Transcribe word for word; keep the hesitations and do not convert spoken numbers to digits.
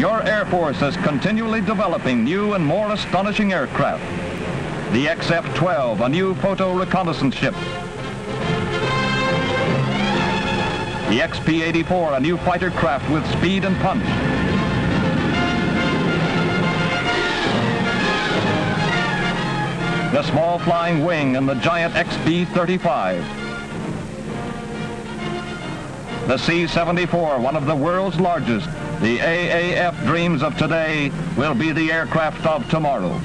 Your Air Force is continually developing new and more astonishing aircraft. The X F twelve, a new photo reconnaissance ship. The X P eighty-four, a new fighter craft with speed and punch. The small flying wing and the giant X B thirty-five. The C seventy-four, one of the world's largest. The A A F dreams of today will be the aircraft of tomorrow.